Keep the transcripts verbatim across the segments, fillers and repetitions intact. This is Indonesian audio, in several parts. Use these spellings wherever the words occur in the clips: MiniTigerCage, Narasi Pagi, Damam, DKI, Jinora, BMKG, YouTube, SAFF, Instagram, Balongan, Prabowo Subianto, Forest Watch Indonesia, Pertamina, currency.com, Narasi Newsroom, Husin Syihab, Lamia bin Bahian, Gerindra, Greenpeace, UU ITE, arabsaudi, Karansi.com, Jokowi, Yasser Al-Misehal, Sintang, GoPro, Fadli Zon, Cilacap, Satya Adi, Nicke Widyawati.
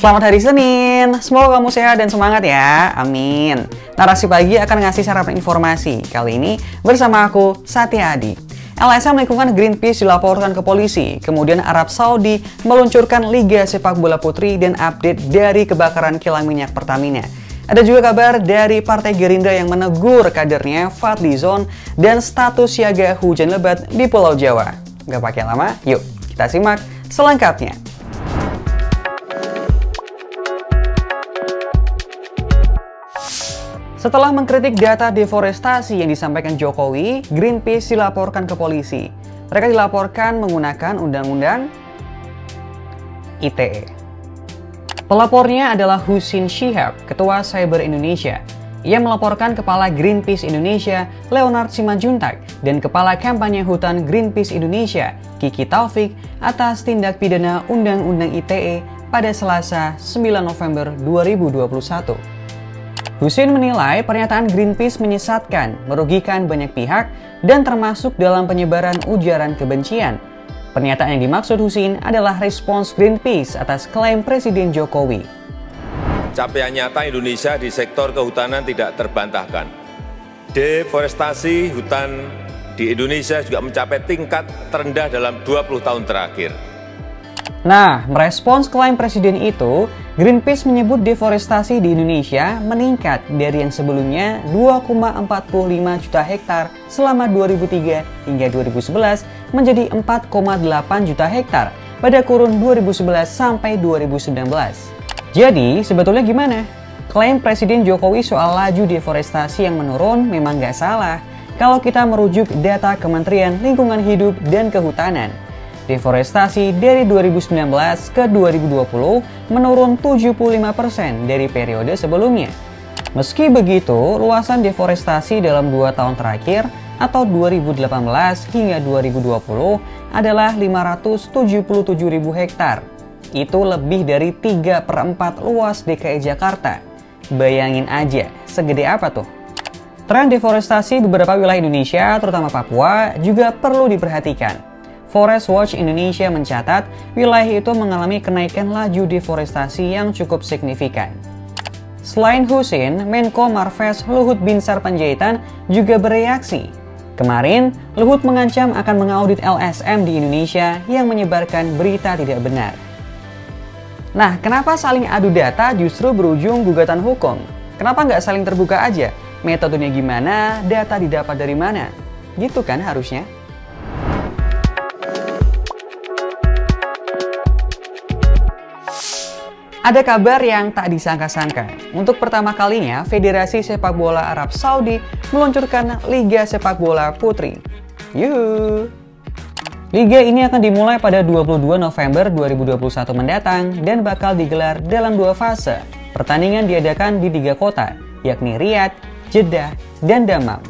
Selamat hari Senin, semoga kamu sehat dan semangat ya, amin. Narasi Pagi akan ngasih sarapan informasi, kali ini bersama aku, Satya Adi. L S M lingkungan Greenpeace dilaporkan ke polisi, kemudian Arab Saudi meluncurkan Liga Sepak Bola Putri dan update dari kebakaran kilang minyak Pertamina. Ada juga kabar dari Partai Gerindra yang menegur kadernya Fadli Zon dan status siaga hujan lebat di Pulau Jawa. Gak pakai lama, yuk kita simak selengkapnya. Setelah mengkritik data deforestasi yang disampaikan Jokowi, Greenpeace dilaporkan ke polisi. Mereka dilaporkan menggunakan Undang-Undang I T E. Pelapornya adalah Husin Syihab, Ketua Cyber Indonesia. Ia melaporkan Kepala Greenpeace Indonesia, Leonard Simajuntak, dan Kepala Kampanye Hutan Greenpeace Indonesia, Kiki Taufik, atas tindak pidana Undang-Undang I T E pada Selasa sembilan November dua ribu dua puluh satu. Husin menilai pernyataan Greenpeace menyesatkan, merugikan banyak pihak, dan termasuk dalam penyebaran ujaran kebencian. Pernyataan yang dimaksud Husin adalah respons Greenpeace atas klaim Presiden Jokowi. Capaian nyata Indonesia di sektor kehutanan tidak terbantahkan. Deforestasi hutan di Indonesia juga mencapai tingkat terendah dalam dua puluh tahun terakhir. Nah, merespons klaim Presiden itu, Greenpeace menyebut deforestasi di Indonesia meningkat dari yang sebelumnya dua koma empat lima juta hektar selama dua ribu tiga hingga dua ribu sebelas menjadi empat koma delapan juta hektar pada kurun dua ribu sebelas sampai dua ribu sembilan belas. Jadi, sebetulnya gimana? Klaim Presiden Jokowi soal laju deforestasi yang menurun memang nggak salah kalau kita merujuk data Kementerian Lingkungan Hidup dan Kehutanan. Deforestasi dari dua ribu sembilan belas ke dua ribu dua puluh menurun tujuh puluh lima persen dari periode sebelumnya. Meski begitu, luasan deforestasi dalam dua tahun terakhir atau dua ribu delapan belas hingga dua ribu dua puluh adalah lima ratus tujuh puluh tujuh ribu hektar. Itu lebih dari tiga per empat luas D K I Jakarta. Bayangin aja, segede apa tuh? Tren deforestasi beberapa wilayah Indonesia, terutama Papua, juga perlu diperhatikan. Forest Watch Indonesia mencatat, wilayah itu mengalami kenaikan laju deforestasi yang cukup signifikan. Selain Husin, Menko Marves Luhut Binsar Panjaitan juga bereaksi. Kemarin, Luhut mengancam akan mengaudit L S M di Indonesia yang menyebarkan berita tidak benar. Nah, kenapa saling adu data justru berujung gugatan hukum? Kenapa nggak saling terbuka aja? Metodenya gimana, data didapat dari mana? Gitu kan harusnya. Ada kabar yang tak disangka-sangka. Untuk pertama kalinya, Federasi Sepak Bola Arab Saudi meluncurkan Liga Sepak Bola Putri. Yuhu! Liga ini akan dimulai pada dua puluh dua November dua ribu dua puluh satu mendatang dan bakal digelar dalam dua fase. Pertandingan diadakan di tiga kota, yakni Riyadh, Jeddah, dan Damam.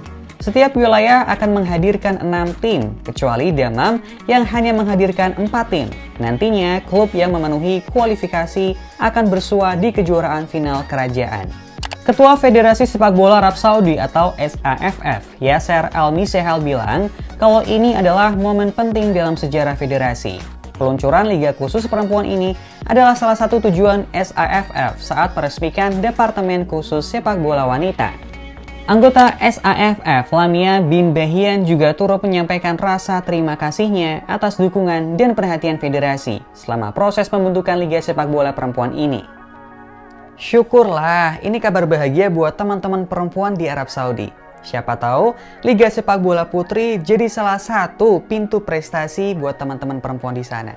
Setiap wilayah akan menghadirkan enam tim, kecuali Damam yang hanya menghadirkan empat tim. Nantinya, klub yang memenuhi kualifikasi akan bersua di kejuaraan final kerajaan. Ketua Federasi Sepak Bola Arab Saudi atau S A F F, Yasser Al-Misehal bilang, kalau ini adalah momen penting dalam sejarah federasi. Peluncuran Liga Khusus Perempuan ini adalah salah satu tujuan S A F F saat meresmikan Departemen Khusus Sepak Bola Wanita. Anggota S A F F, Lamia bin Bahian juga turut menyampaikan rasa terima kasihnya atas dukungan dan perhatian federasi selama proses pembentukan Liga Sepak Bola Perempuan ini. Syukurlah, ini kabar bahagia buat teman-teman perempuan di Arab Saudi. Siapa tahu, Liga Sepak Bola Putri jadi salah satu pintu prestasi buat teman-teman perempuan di sana.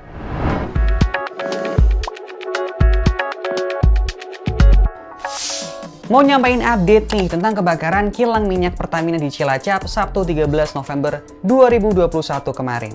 Mau nyampain update nih tentang kebakaran kilang minyak Pertamina di Cilacap Sabtu tiga belas November dua ribu dua puluh satu kemarin.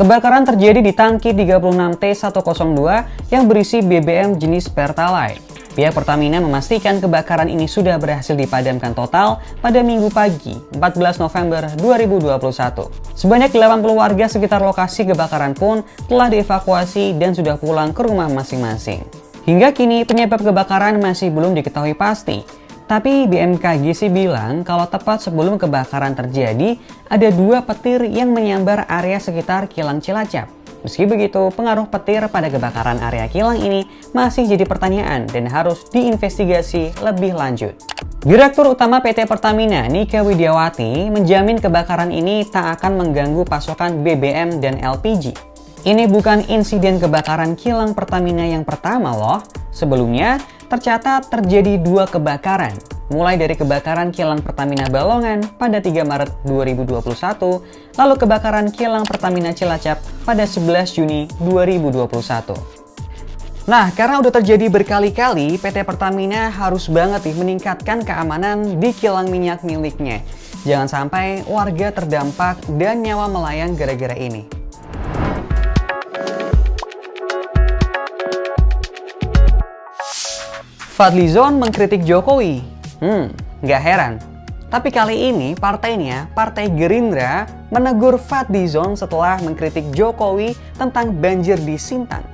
Kebakaran terjadi di tangki tiga puluh enam T seratus dua yang berisi B B M jenis Pertalite. Pihak Pertamina memastikan kebakaran ini sudah berhasil dipadamkan total pada Minggu pagi empat belas November dua ribu dua puluh satu. Sebanyak delapan puluh warga sekitar lokasi kebakaran pun telah dievakuasi dan sudah pulang ke rumah masing-masing. Hingga kini, penyebab kebakaran masih belum diketahui pasti. Tapi B M K G sih bilang kalau tepat sebelum kebakaran terjadi, ada dua petir yang menyambar area sekitar kilang Cilacap. Meski begitu, pengaruh petir pada kebakaran area kilang ini masih jadi pertanyaan dan harus diinvestigasi lebih lanjut. Direktur Utama P T Pertamina, Nicke Widyawati, menjamin kebakaran ini tak akan mengganggu pasokan B B M dan L P G. Ini bukan insiden kebakaran kilang Pertamina yang pertama loh. Sebelumnya, tercatat terjadi dua kebakaran. Mulai dari kebakaran kilang Pertamina Balongan pada tiga Maret dua ribu dua puluh satu, lalu kebakaran kilang Pertamina Cilacap pada sebelas Juni dua ribu dua puluh satu. Nah, karena udah terjadi berkali-kali, P T Pertamina harus banget nih meningkatkan keamanan di kilang minyak miliknya. Jangan sampai warga terdampak dan nyawa melayang gara-gara ini. Fadli Zon mengkritik Jokowi. Hmm, nggak heran. Tapi kali ini partainya, Partai Gerindra, menegur Fadli Zon setelah mengkritik Jokowi tentang banjir di Sintang.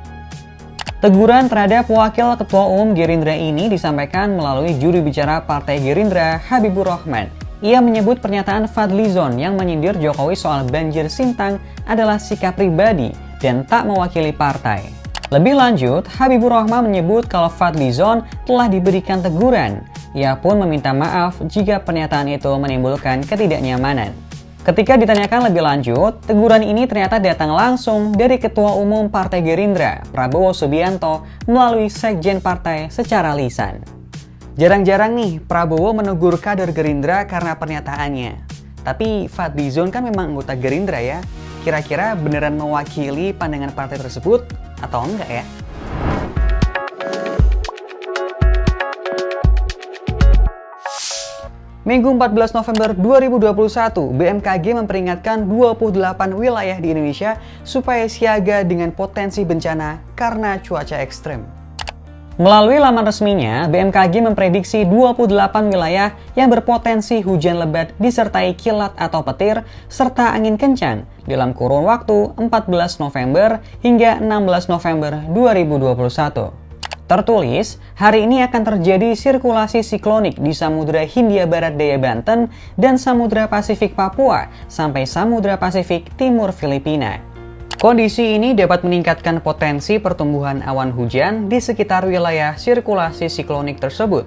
Teguran terhadap Wakil Ketua Umum Gerindra ini disampaikan melalui juru bicara Partai Gerindra, Habiburrohman. Ia menyebut pernyataan Fadli Zon yang menyindir Jokowi soal banjir Sintang adalah sikap pribadi dan tak mewakili partai. Lebih lanjut, Habiburrohman menyebut kalau Fadli Zon telah diberikan teguran. Ia pun meminta maaf jika pernyataan itu menimbulkan ketidaknyamanan. Ketika ditanyakan lebih lanjut, teguran ini ternyata datang langsung dari Ketua Umum Partai Gerindra, Prabowo Subianto, melalui Sekjen Partai secara lisan. Jarang-jarang nih Prabowo menegur kader Gerindra karena pernyataannya. Tapi Fadli Zon kan memang anggota Gerindra ya. Kira-kira beneran mewakili pandangan partai tersebut? Atau enggak ya? Minggu empat belas November dua ribu dua puluh satu, B M K G memperingatkan dua puluh delapan wilayah di Indonesia supaya siaga dengan potensi bencana karena cuaca ekstrem. Melalui laman resminya, B M K G memprediksi dua puluh delapan wilayah yang berpotensi hujan lebat disertai kilat atau petir serta angin kencang dalam kurun waktu empat belas November hingga enam belas November dua ribu dua puluh satu. Tertulis, hari ini akan terjadi sirkulasi siklonik di Samudra Hindia Barat daya Banten dan Samudra Pasifik Papua sampai Samudra Pasifik Timur Filipina. Kondisi ini dapat meningkatkan potensi pertumbuhan awan hujan di sekitar wilayah sirkulasi siklonik tersebut.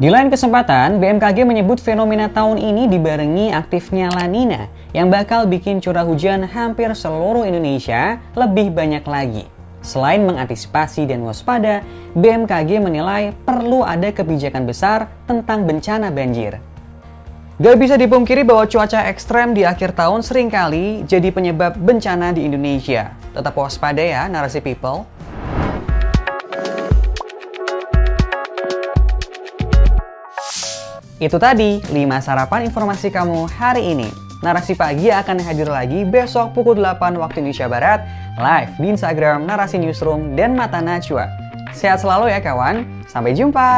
Di lain kesempatan, B M K G menyebut fenomena tahun ini dibarengi aktifnya La Niña yang bakal bikin curah hujan hampir seluruh Indonesia lebih banyak lagi. Selain mengantisipasi dan waspada, B M K G menilai perlu ada kebijakan besar tentang bencana banjir. Gak bisa dipungkiri bahwa cuaca ekstrem di akhir tahun seringkali jadi penyebab bencana di Indonesia. Tetap waspada ya, Narasi People. Itu tadi lima sarapan informasi kamu hari ini. Narasi Pagi akan hadir lagi besok pukul delapan waktu Indonesia Barat, live di Instagram Narasi Newsroom dan Mata Najwa. Sehat selalu ya kawan, sampai jumpa!